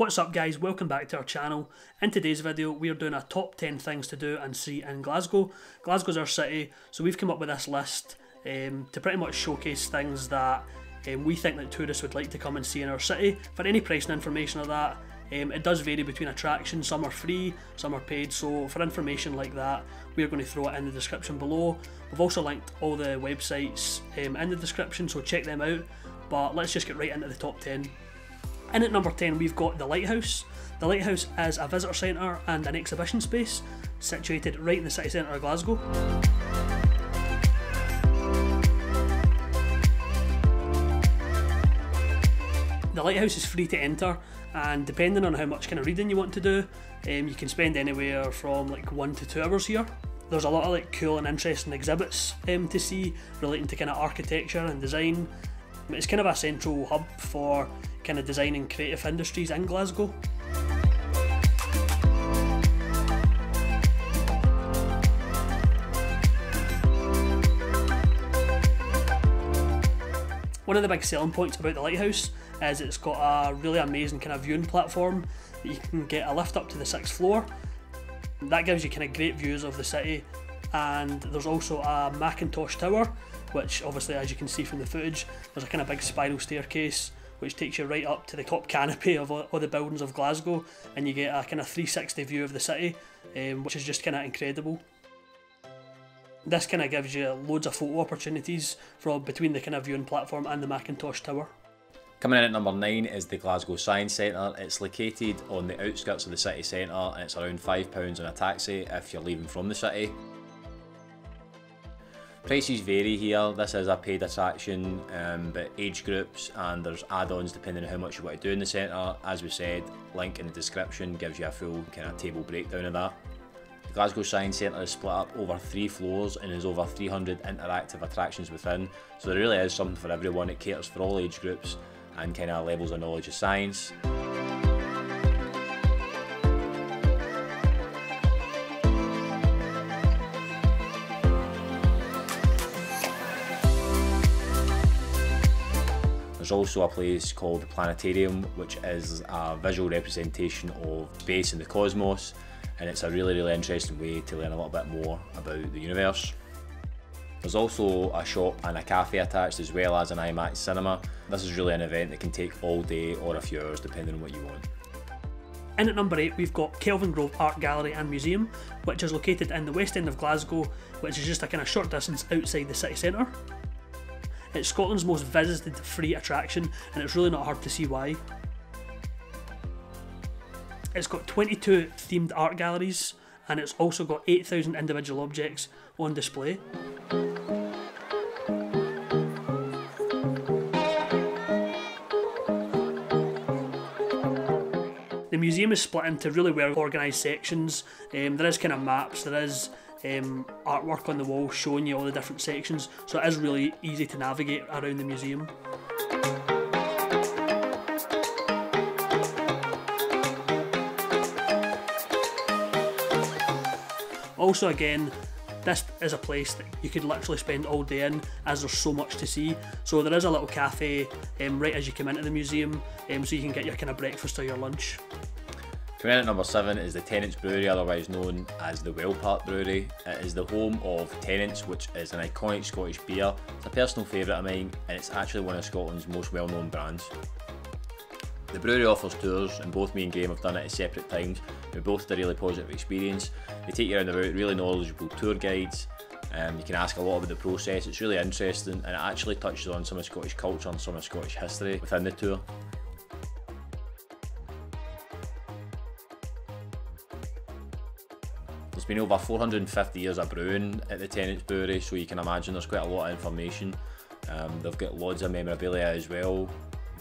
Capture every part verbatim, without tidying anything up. What's up guys, welcome back to our channel. In today's video we are doing a top ten things to do and see in Glasgow. Glasgow's our city, so we've come up with this list um, to pretty much showcase things that um, we think that tourists would like to come and see in our city. For any pricing information or that, um, it does vary between attractions. Some are free, some are paid, so for information like that we are going to throw it in the description below. We've also linked all the websites um, in the description, so check them out, but let's just get right into the top ten. In at number ten we've got The Lighthouse. The Lighthouse is a visitor centre and an exhibition space situated right in the city centre of Glasgow. The Lighthouse is free to enter, and depending on how much kind of reading you want to do, um, you can spend anywhere from like one to two hours here. There's a lot of like cool and interesting exhibits um, to see relating to kind of architecture and design. It's kind of a central hub for kind of design and creative industries in Glasgow. One of the big selling points about the Lighthouse is it's got a really amazing kind of viewing platform that you can get a lift up to the sixth floor. That gives you kind of great views of the city, and there's also a Macintosh Tower, which obviously, as you can see from the footage, there's a kind of big spiral staircase which takes you right up to the top canopy of all the buildings of Glasgow, and you get a kind of three sixty view of the city, um, which is just kind of incredible. This kind of gives you loads of photo opportunities from between the kind of viewing platform and the Macintosh Tower. Coming in at number nine is the Glasgow Science Centre. It's located on the outskirts of the city centre, and it's around five pounds on a taxi if you're leaving from the city. Prices vary here. This is a paid attraction, um, but age groups, and there's add-ons depending on how much you want to do in the centre. As we said, link in the description gives you a full kind of table breakdown of that. The Glasgow Science Centre is split up over three floors and has over three hundred interactive attractions within, so there really is something for everyone. It caters for all age groups and kind of levels of knowledge of science. There's also a place called the Planetarium, which is a visual representation of space and the cosmos, and it's a really really interesting way to learn a little bit more about the universe. There's also a shop and a cafe attached, as well as an IMAX cinema. This is really an event that can take all day or a few hours depending on what you want. In at number eight we've got Kelvin Grove Art Gallery and Museum, which is located in the west end of Glasgow, which is just a kind of short distance outside the city centre. It's Scotland's most visited free attraction, and it's really not hard to see why. It's got twenty-two themed art galleries, and it's also got eight thousand individual objects on display. The museum is split into really well organised sections. Um, there is kind of maps, there is Um, artwork on the wall showing you all the different sections, so it is really easy to navigate around the museum. Also again, this is a place that you could literally spend all day in, as there's so much to see. So there is a little cafe um, right as you come into the museum, um, so you can get your kind of breakfast or your lunch. Coming in at number seven is the Tennent's Brewery, otherwise known as the Wellpark Brewery. It is the home of Tennent's, which is an iconic Scottish beer. It's a personal favourite of mine, and it's actually one of Scotland's most well-known brands. The brewery offers tours, and both me and Graham have done it at separate times. We both had a really positive experience. They take you around the route, really knowledgeable tour guides. Um, you can ask a lot about the process. It's really interesting, and it actually touches on some of Scottish culture and some of Scottish history within the tour. There's been over four hundred and fifty years of brewing at the Tennent's Brewery, so you can imagine there's quite a lot of information. Um, they've got loads of memorabilia as well,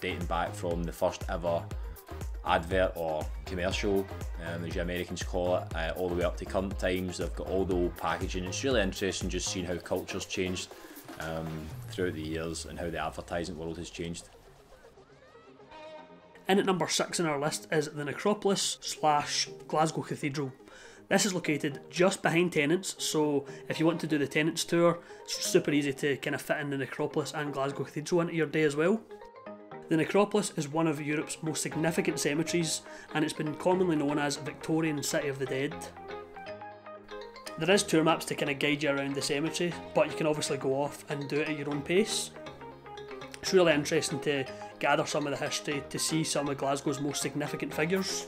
dating back from the first ever advert or commercial, um, as you Americans call it, uh, all the way up to current times. They've got all the old packaging. It's really interesting just seeing how culture's changed um, throughout the years and how the advertising world has changed. In at number six on our list is the Necropolis slash Glasgow Cathedral. This is located just behind Tennent's, so if you want to do the Tennent's tour, it's super easy to kind of fit in the Necropolis and Glasgow Cathedral into your day as well. The Necropolis is one of Europe's most significant cemeteries, and it's been commonly known as Victorian City of the Dead. There is tour maps to kind of guide you around the cemetery, but you can obviously go off and do it at your own pace. It's really interesting to gather some of the history, to see some of Glasgow's most significant figures.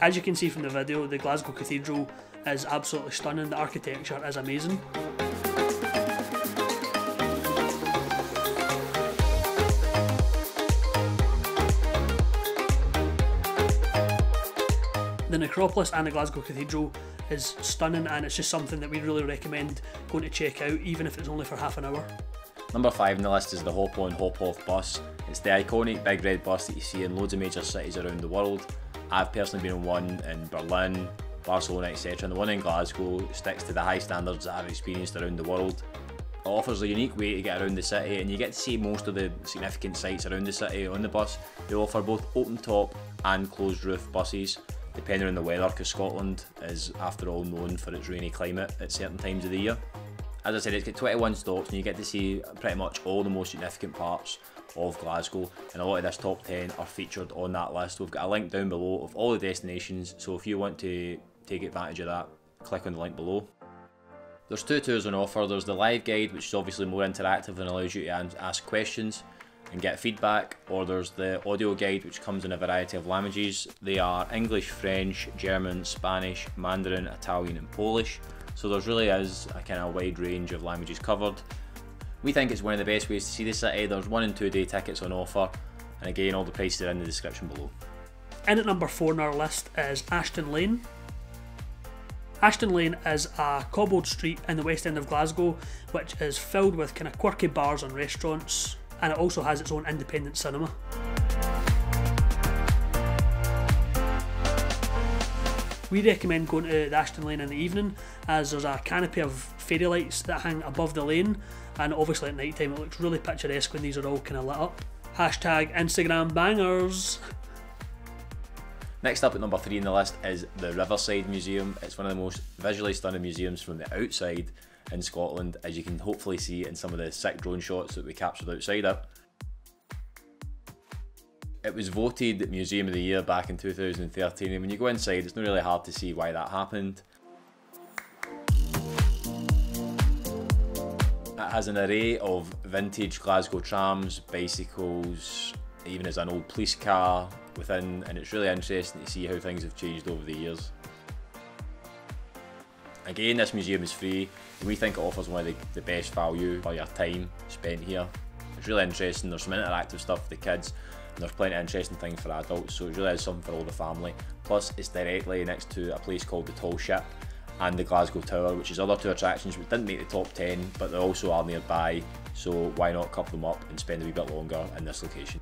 As you can see from the video, the Glasgow Cathedral is absolutely stunning, the architecture is amazing. The Necropolis and the Glasgow Cathedral is stunning, and it's just something that we really recommend going to check out, even if it's only for half an hour. Number five on the list is the Hop-On Hop-Off bus. It's the iconic big red bus that you see in loads of major cities around the world. I've personally been on one in Berlin, Barcelona, et cetera, and the one in Glasgow sticks to the high standards that I've experienced around the world. It offers a unique way to get around the city, and you get to see most of the significant sites around the city on the bus. They offer both open top and closed roof buses, depending on the weather, because Scotland is after all known for its rainy climate at certain times of the year. As I said, it's got twenty-one stops, and you get to see pretty much all the most significant parts of Glasgow, and a lot of this top ten are featured on that list. We've got a link down below of all the destinations, so if you want to take advantage of that, click on the link below. There's two tours on offer. There's the live guide, which is obviously more interactive and allows you to ask questions and get feedback, or there's the audio guide, which comes in a variety of languages. They are English, French, German, Spanish, Mandarin, Italian and Polish, so there's really is a kind of wide range of languages covered. We think it's one of the best ways to see the city. There's one and two day tickets on offer, and again all the prices are in the description below. In at number four on our list is Ashton Lane. Ashton Lane is a cobbled street in the west end of Glasgow, which is filled with kind of quirky bars and restaurants, and it also has its own independent cinema. We recommend going to the Ashton Lane in the evening, as there's a canopy of fairy lights that hang above the lane, and obviously at night time it looks really picturesque when these are all kind of lit up. Hashtag Instagram bangers! Next up at number three on the list is the Riverside Museum. It's one of the most visually stunning museums from the outside in Scotland, as you can hopefully see in some of the sick drone shots that we captured outside it. It was voted Museum of the Year back in two thousand thirteen, and when you go inside it's not really hard to see why that happened. It has an array of vintage Glasgow trams, bicycles, even as an old police car within, and it's really interesting to see how things have changed over the years. Again, this museum is free, and we think it offers one of the, the best value for your time spent here. It's really interesting. There's some interactive stuff for the kids, and there's plenty of interesting things for adults, so it really is something for all the family. Plus, it's directly next to a place called the Tall Ship and the Glasgow Tower, which is other two attractions which didn't make the top ten, but they also are nearby, so why not couple them up and spend a wee bit longer in this location.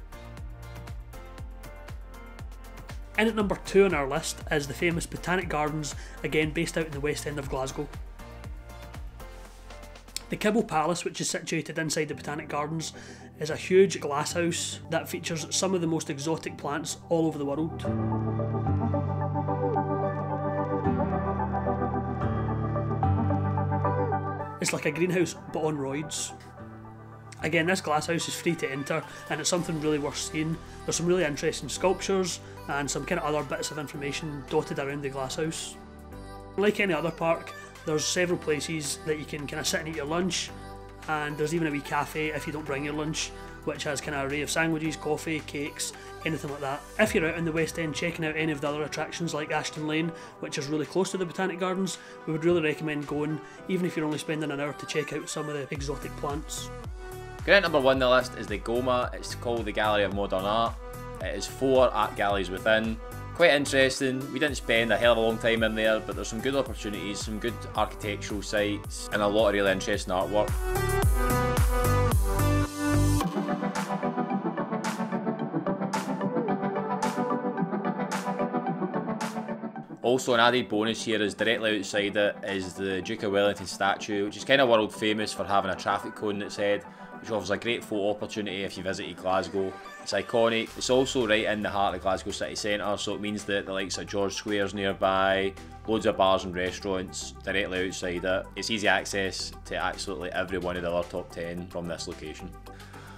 In at number two on our list is the famous Botanic Gardens, again based out in the west end of Glasgow. The Kibble Palace, which is situated inside the Botanic Gardens, is a huge glass house that features some of the most exotic plants all over the world. It's like a greenhouse but on roids. Again, this glasshouse is free to enter, and it's something really worth seeing. There's some really interesting sculptures and some kind of other bits of information dotted around the glasshouse. Like any other park, there's several places that you can kind of sit and eat your lunch, and there's even a wee cafe if you don't bring your lunch, which has kind of an array of sandwiches, coffee, cakes, anything like that. If you're out in the West End checking out any of the other attractions like Ashton Lane, which is really close to the Botanic Gardens, we would really recommend going, even if you're only spending an hour to check out some of the exotic plants. Going at number one on the list is the Goma. It's called the Gallery of Modern Art. It is four art galleries within. Quite interesting. We didn't spend a hell of a long time in there, but there's some good opportunities, some good architectural sites, and a lot of really interesting artwork. Also, an added bonus here is directly outside it is the Duke of Wellington statue, which is kind of world famous for having a traffic cone in its head. which offers a great photo opportunity if you visit Glasgow. It's iconic, it's also right in the heart of Glasgow city centre, so it means that the likes of George Square is nearby, loads of bars and restaurants directly outside it. It's easy access to absolutely every one of the other top ten from this location.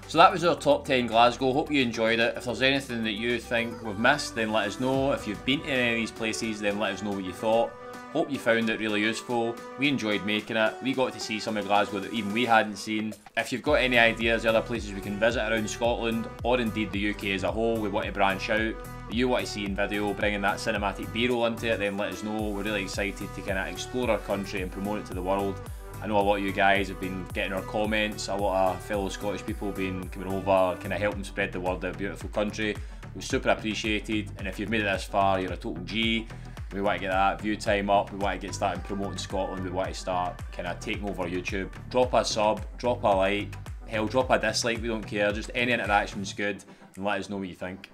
So that was our top ten Glasgow, hope you enjoyed it. If there's anything that you think we've missed, then let us know. If you've been to any of these places, then let us know what you thought. Hope you found it really useful. We enjoyed making it. We got to see some of Glasgow that even we hadn't seen. If you've got any ideas, other places we can visit around Scotland, or indeed the U K as a whole, we want to branch out, that you want to see in video, bringing that cinematic B-roll into it, then let us know. We're really excited to kind of explore our country and promote it to the world. I know a lot of you guys have been getting our comments, a lot of fellow Scottish people have been coming over, kind of helping spread the word of our beautiful country. It was super appreciated, and if you've made it this far, you're a total G. We want to get that view time up, we want to get started promoting Scotland, we want to start kind of taking over YouTube. Drop a sub, drop a like, hell, drop a dislike, we don't care, just any interaction's good, and let us know what you think.